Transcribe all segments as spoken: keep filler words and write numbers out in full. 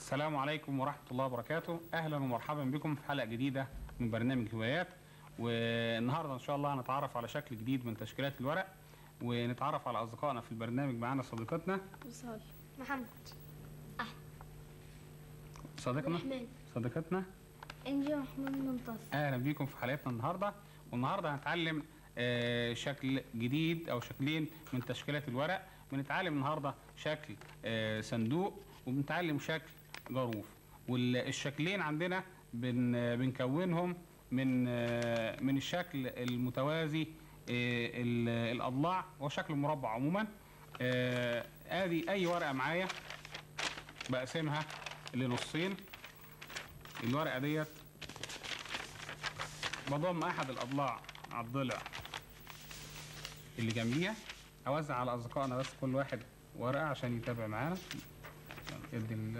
السلام عليكم ورحمة الله وبركاته. أهلا ومرحبا بكم في حلقة جديدة من برنامج هوايات، والنهاردة إن شاء الله هنتعرف على شكل جديد من تشكيلات الورق، ونتعرف على أصدقائنا في البرنامج. معانا صديقتنا وصال محمد أحمد، صديقنا محمد. صديقتنا إنجي محمد منتصر. أهلا بكم في حلقتنا النهاردة، والنهاردة هنتعلم آه شكل جديد أو شكلين من تشكيلات الورق. بنتعلم النهاردة شكل آه صندوق، وبنتعلم شكل جروف. والشكلين عندنا بن بنكونهم من من الشكل المتوازي الاضلاع، وهو شكل مربع عموما. ادي اي ورقه معايا بقسمها لنصين. الورقه ديت بضم احد الاضلاع على الضلع اللي جنبيها. اوزع على اصدقائنا بس كل واحد ورقه عشان يتابع معانا. ادي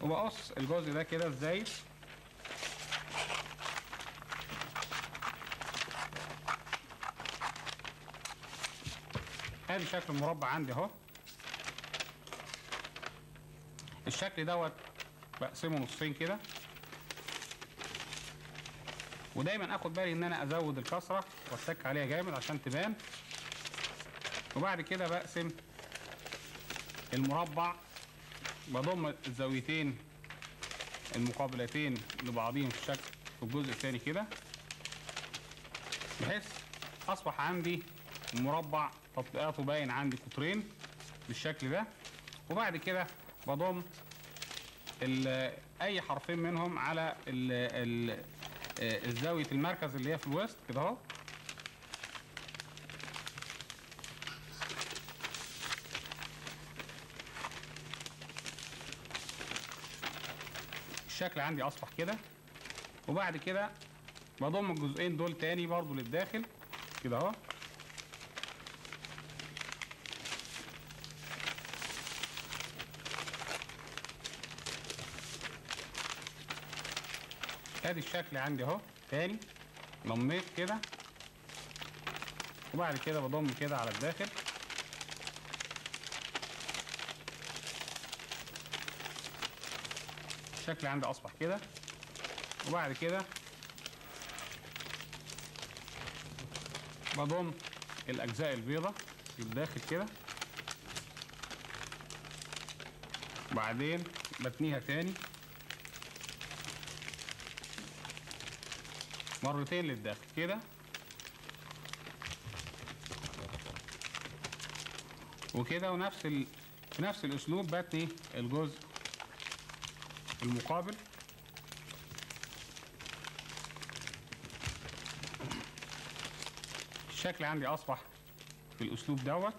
وبقص الجزء ده كده ازاي؟ ادي شكل مربع عندي اهو. الشكل دوت بقسمه نصين كده، ودايما اخد بالي ان انا ازود الكسره واتك عليها جامد عشان تبان. وبعد كده بقسم المربع، بضم الزاويتين المقابلتين لبعضهم في الشكل في الجزء الثاني كده، بحيث اصبح عندي مربع تطبيقاته باين عندي قطرين بالشكل ده. وبعد كده بضم اي حرفين منهم على الزاويه المركز اللي هي في الوسط كده اهو. الشكل عندي اصبح كده. وبعد كده بضم الجزئين دول تاني برضو للداخل كده اهو. ادي الشكل عندي اهو تاني، ضميت كده. وبعد كده بضم كده على الداخل. الشكل عندي اصبح كده. وبعد كده بضم الاجزاء البيضاء للداخل كده، وبعدين بتنيها تاني مرتين للداخل كده. وكده ونفس ال... نفس الاسلوب بتني الجزء المقابل الشكل عندي اصبح بالاسلوب دوت.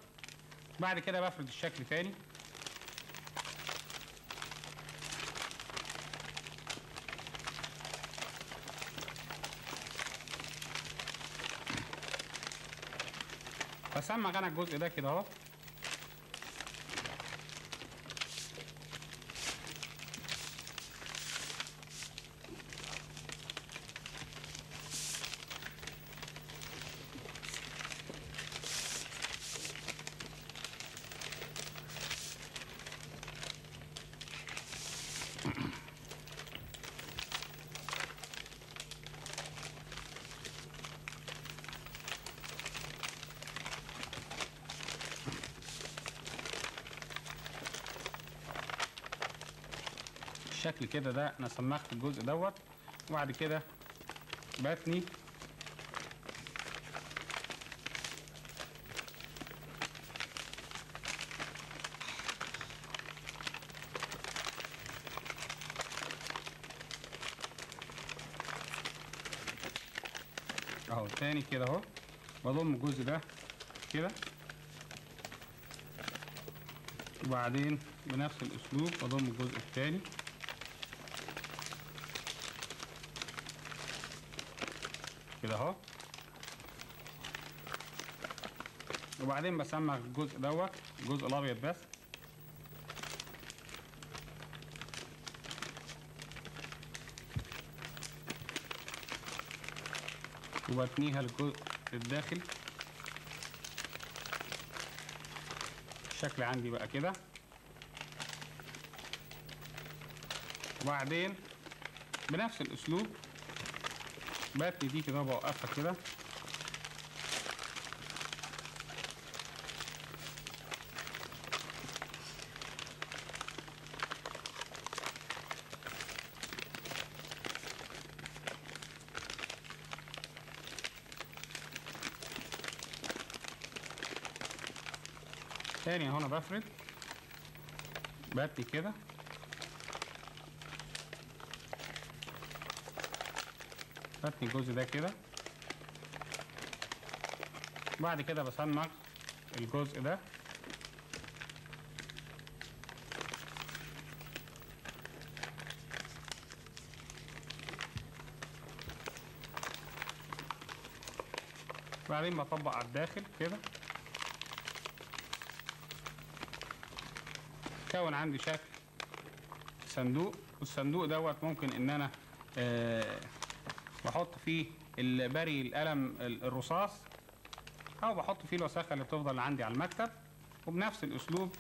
بعد كده بفرد الشكل تاني بسمج انا الجزء ده كده اهو. الشكل كده ده انا صمغت الجزء دوت. وبعد كده بتني اهو تاني كده اهو، بضم الجزء ده كده، وبعدين بنفس الاسلوب بضم الجزء التاني. كده اهو. وبعدين بسمغ الجزء دوت، الجزء الابيض بس. وبتنيها الجزء الداخل. الشكل عندي بقى كده. وبعدين بنفس الاسلوب بتني دي كده بوقفها كده، تاني هنا بفرد بتني كده، بتني الجزء ده كده. بعد كده بصمغ الجزء ده وبعدين بطبق على الداخل كده. كون عندي شكل صندوق، والصندوق دوت ممكن ان انا آه بحط فيه بري القلم الرصاص، او بحط فيه الوساخه اللي بتفضل عندي على المكتب. وبنفس الاسلوب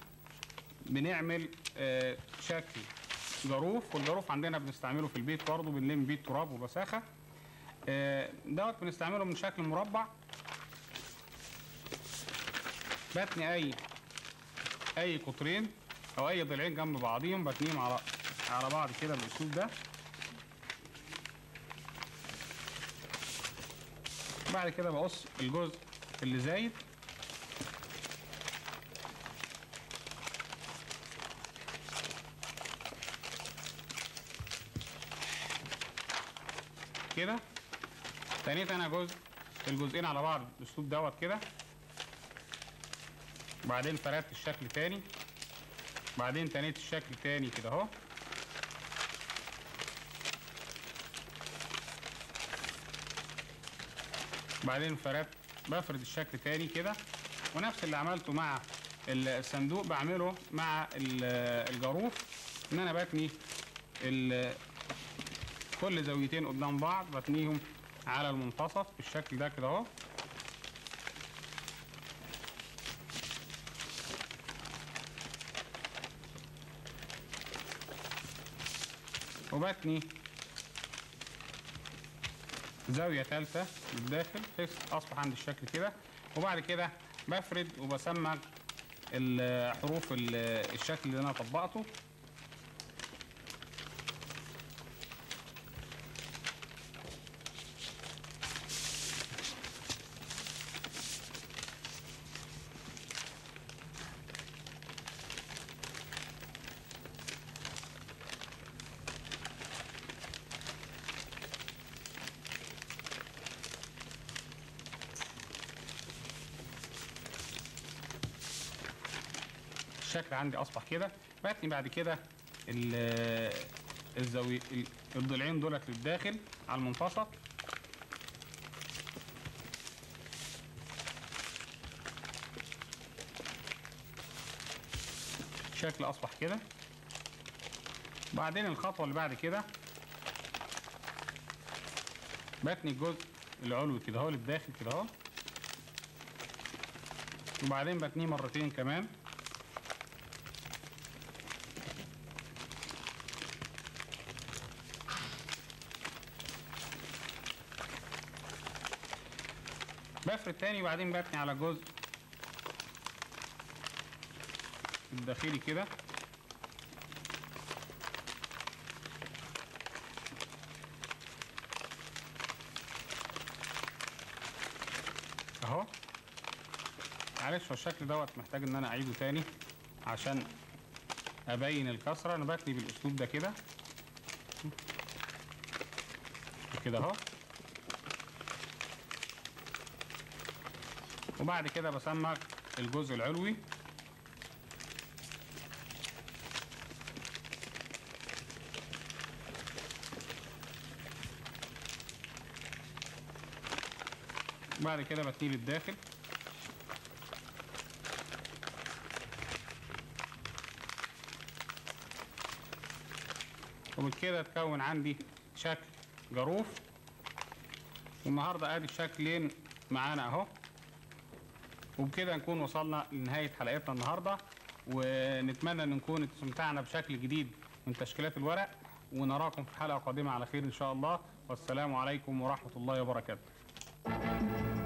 بنعمل آه شكل ظروف، والظروف عندنا بنستعمله في البيت برضه، بنلم بيه التراب والوساخه. آه دوت بنستعمله من شكل مربع. بتني اي اي قطرين او اي ضلعين جنب بعضيهم، بتنيهم على على بعض كده بالاسلوب ده. بعد كده بقص الجزء اللي زايد، كده تنيت انا جزء الجزئين على بعض بالاسلوب دوت كده. وبعدين فردت الشكل تاني، بعدين تنيت الشكل تاني كده اهو. بعدين فردت بفرد الشكل تاني كده، ونفس اللي عملته مع الصندوق بعمله مع الجاروف. ان انا بتني كل زاويتين قدام بعض، بتنيهم على المنتصف بالشكل ده كده اهو. وبتني زاوية ثالثة للداخل، أصبح عندي الشكل كده. وبعد كده بفرد وبسمج حروف الشكل اللي أنا طبقته. الشكل عندي اصبح كده. بتني بعد كده الزاويه الضلعين دولت للداخل على المنفصل، الشكل اصبح كده. بعدين الخطوه اللي بعد كده بتني الجزء العلوي كده اهو للداخل كده اهو، وبعدين بتنيه مرتين كمان. بفرد تاني وبعدين بتني على الجزء الداخلي كده، اهو. معلش هو الشكل دوت محتاج ان انا اعيده تاني عشان ابين الكسره. انا بتني بالاسلوب ده كده كده اهو، وبعد كده بسمك الجزء العلوي وبعد كده بتنيه للداخل. وبكده اتكون عندي شكل جروف. والنهارده ادي الشكلين معانا اهو، وبكده نكون وصلنا لنهايه حلقتنا النهارده، ونتمنى ان نكون استمتعنا بشكل جديد من تشكيلات الورق، ونراكم في حلقه قادمه على خير ان شاء الله، والسلام عليكم ورحمه الله وبركاته.